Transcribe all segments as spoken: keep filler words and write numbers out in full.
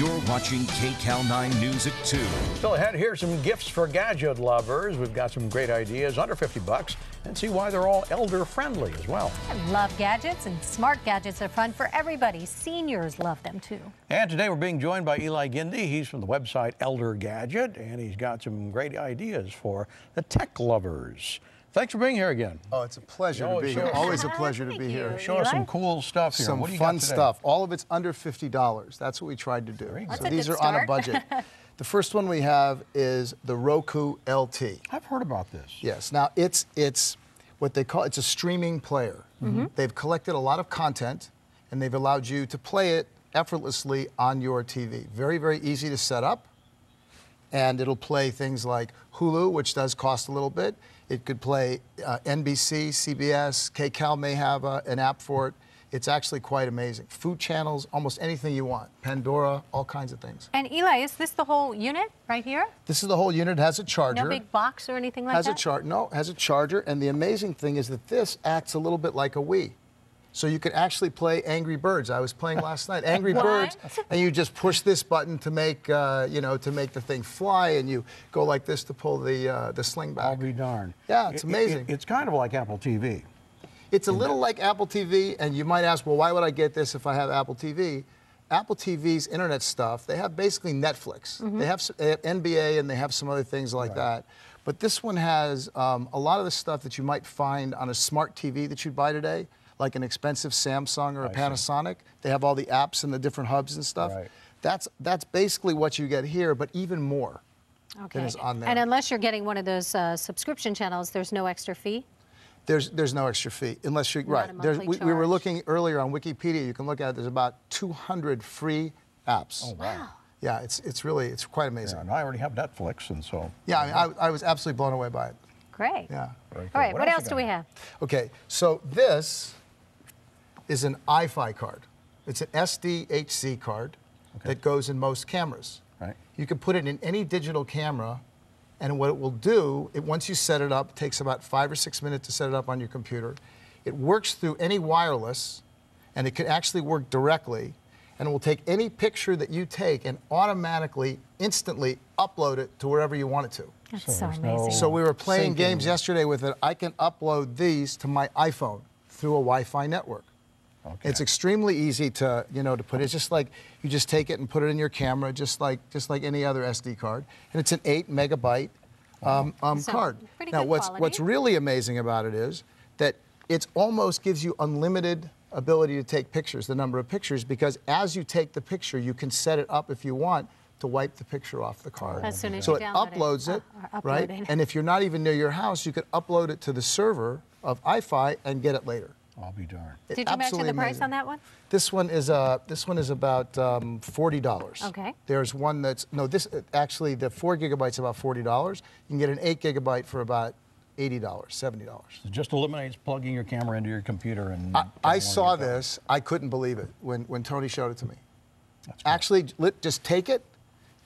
You're watching K C A L nine News at two. So ahead, here's some gifts for gadget lovers. We've got some great ideas under fifty bucks, and see why they're all elder friendly as well. I love gadgets, and smart gadgets are fun for everybody. Seniors love them too. And today we're being joined by Eli Gindi. He's from the website ElderGadget, and he's got some great ideas for the tech lovers. Thanks for being here again. Oh, it's a pleasure to be here. Always a pleasure to be here. Show us some cool stuff here. Some fun stuff. All of it's under fifty dollars. That's what we tried to do. So these are on a budget. The first one we have is the Roku L T. I've heard about this. Yes. Now it's it's what they call it's a streaming player. Mm-hmm. They've collected a lot of content, and they've allowed you to play it effortlessly on your T V. Very very easy to set up, and it'll play things like Hulu, which does cost a little bit. It could play uh, N B C, C B S, K C A L may have uh, an app for it. It's actually quite amazing. Food channels, almost anything you want. Pandora, all kinds of things. And Eli, is this the whole unit right here? This is the whole unit. It has a charger. No big box or anything like has that? Has a char- No, it has a charger. And the amazing thing is that this acts a little bit like a Wii. So you could actually play Angry Birds. I was playing last night, Angry Birds, and you just push this button to make, uh, you know, to make the thing fly, and you go like this to pull the uh, the sling back. I'll be darned. Yeah, it's it, amazing. It, it's kind of like Apple T V. It's a little like Apple T V, and you might ask, well, why would I get this if I have Apple T V? Apple T V's internet stuff, they have basically Netflix. Mm-hmm. They have, they have N B A, and they have some other things like right. that. But this one has um, a lot of the stuff that you might find on a smart T V that you'd buy today, like an expensive Samsung or a I Panasonic. See. They have all the apps and the different hubs and stuff. Right. That's that's basically what you get here, but even more okay. than is on there. And unless you're getting one of those uh, subscription channels, there's no extra fee? There's there's no extra fee, unless you're, Not right. We, we were looking earlier on Wikipedia, you can look at it, there's about two hundred free apps. Oh, wow. wow. Yeah, it's it's really, it's quite amazing. Yeah, and I already have Netflix, and so. Yeah, I, mean, I, I was absolutely blown away by it. Great. Yeah. Cool. All right, what, what else, else do we have? Okay, so this is an Eye-Fi card. It's an S D H C card okay. that goes in most cameras. Right. You can put it in any digital camera, and what it will do, it, once you set it up, it takes about five or six minutes to set it up on your computer. It works through any wireless, and it can actually work directly, and it will take any picture that you take and automatically, instantly upload it to wherever you want it to. That's so, so amazing. No so we were playing games yesterday with it. I can upload these to my iPhone through a Wi-Fi network. Okay. It's extremely easy to, you know, to put. It's just like you just take it and put it in your camera, just like just like any other S D card. And it's an eight megabyte um, um, so card. Now, what's quality. what's really amazing about it is that it almost gives you unlimited ability to take pictures, the number of pictures, because as you take the picture, you can set it up if you want to wipe the picture off the card. As soon as so you it uploads it, it uh, right? It. And if you're not even near your house, you can upload it to the server of Eye-Fi and get it later. I'll be darned. Did you mention the price amazing. on that one? This one is uh, this one is about um, forty dollars. Okay. There's one that's no. This actually the four gigabytes about forty dollars. You can get an eight gigabyte for about eighty dollars, seventy dollars. It just eliminates plugging your camera into your computer and. I, I saw this. I couldn't believe it when when Tony showed it to me. That's cool. Actually, let, just take it,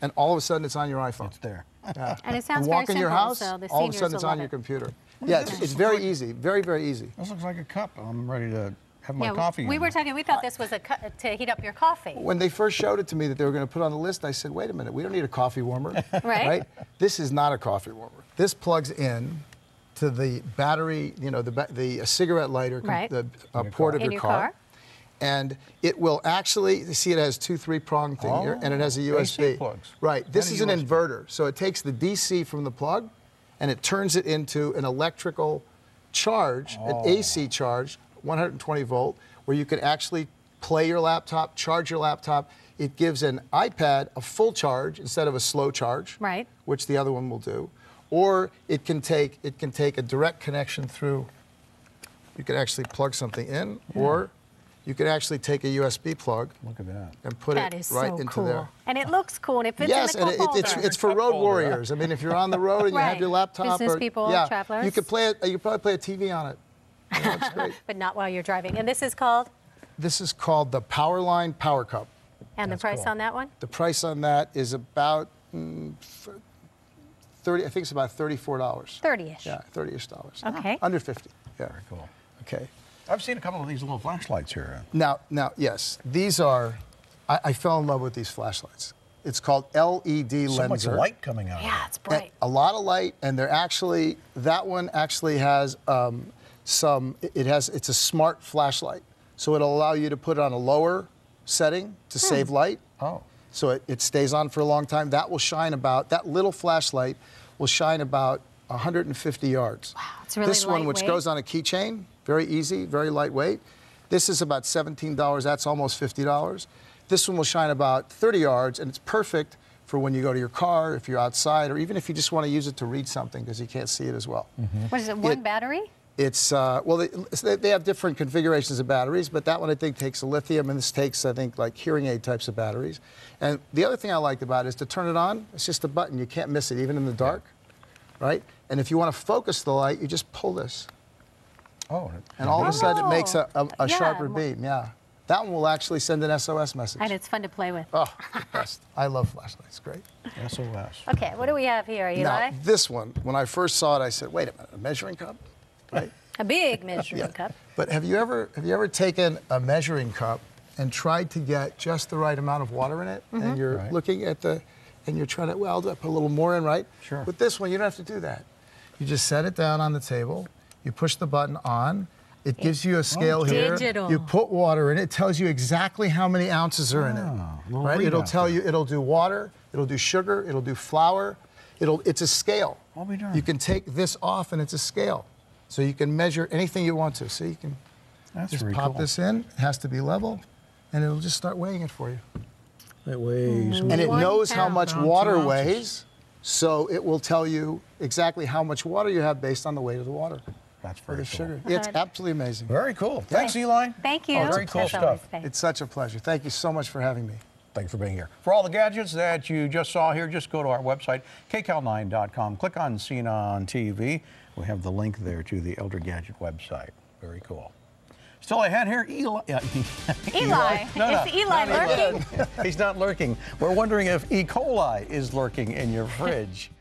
and all of a sudden it's on your iPhone. It's there. Yeah. And it sounds very simple. Walk in your house, so the all of a sudden it's on your computer. Yeah, it's, it's very easy, very, very easy. This looks like a cup. I'm ready to have my yeah, coffee. We were talking, we thought this was a cup to heat up your coffee. When they first showed it to me that they were going to put on the list, I said, wait a minute, we don't need a coffee warmer. right. right? This is not a coffee warmer. This plugs in to the battery, you know, the, ba the uh, cigarette lighter, right. the uh, port car. of your, your car. car. And it will actually, see it has two three-prong thing oh, here, and it has a U S B. Plugs. Right, this and is an U S B. Inverter. So it takes the D C from the plug, and it turns it into an electrical charge, oh. an A C charge, one hundred twenty volt, where you can actually play your laptop, charge your laptop. It gives an iPad a full charge instead of a slow charge, right. which the other one will do. Or it can take it can take a direct connection through. You can actually plug something in, yeah. or you could actually take a U S B plug Look at that. and put that it right so into cool. there. And it looks cool, and it fits yes, in the cup holder. Yes, and it, it's, it's for road warriors. I mean, if you're on the road and you right. have your laptop. Business or, people, yeah, travelers. You could, play it, you could probably play a T V on it. You know, it's great. But not while you're driving. And this is called? This is called the Powerline Power Cup. And That's the price cool. on that one? The price on that is about mm, thirty. I think it's about thirty-four dollars. thirty-ish. Yeah, thirty-ish dollars. Okay. Under fifty. Yeah. Very cool. Okay. I've seen a couple of these little flashlights here. Now, now, yes, these are I, I fell in love with these flashlights. It's called L E D Lenser. So much light coming out. Yeah, it's bright. And a lot of light, and they're actually, that one actually has um, some, it has, it's a smart flashlight. So it'll allow you to put on a lower setting to hmm. save light. Oh. So it, it stays on for a long time. That will shine about, that little flashlight will shine about one hundred fifty yards. Wow, it's really This one, which goes on a keychain, very easy, very lightweight. This is about seventeen dollars, that's almost fifty dollars. This one will shine about thirty yards, and it's perfect for when you go to your car, if you're outside, or even if you just want to use it to read something because you can't see it as well. Mm-hmm. What is it, one it, battery? It's, uh, well, they, they have different configurations of batteries, but that one I think takes a lithium, and this takes, I think, like hearing aid types of batteries. And the other thing I liked about it is to turn it on, it's just a button, you can't miss it, even in the dark, right? And if you want to focus the light, you just pull this. Oh. And all oh. of a sudden it makes a, a, a yeah. sharper beam, yeah. That one will actually send an S O S message. And it's fun to play with. Oh, the best. I love flashlights. Great. S O S. Okay, what do we have here, Eli? Now, this one, when I first saw it, I said, wait a minute, a measuring cup? Right? A big measuring yeah. cup. But have you ever have you ever taken a measuring cup and tried to get just the right amount of water in it? Mm-hmm. And you're right. looking at the, and you're trying to, well, I'll put a little more in, right? Sure. With this one, you don't have to do that. You just set it down on the table, you push the button on, It gives you a scale oh, here. Digital. You put water in it. It tells you exactly how many ounces are in oh, it. Right? It'll tell you. It'll do water. It'll do sugar. It'll do flour. It'll. It's a scale. What are we doing? You can take this off, and it's a scale, so you can measure anything you want to. So you can That's just pop cool. this in. It has to be level, and it'll just start weighing it for you. It weighs. Mm-hmm. And it One knows how much water weighs, so it will tell you exactly how much water you have based on the weight of the water. That's very cool. Sugar. It's absolutely amazing. Very cool. Thanks, Eli. Thank you. Oh, very cool stuff. It's such a pleasure. Thank you so much for having me. Thanks for being here. For all the gadgets that you just saw here, just go to our website, K C A L nine dot com. Click on Seen on T V. We have the link there to the Elder Gadget website. Very cool. Still ahead here, Eli. Uh, Eli. Eli. No, is no, Eli lurking? Eli. He's not lurking. We're wondering if E. coli is lurking in your fridge.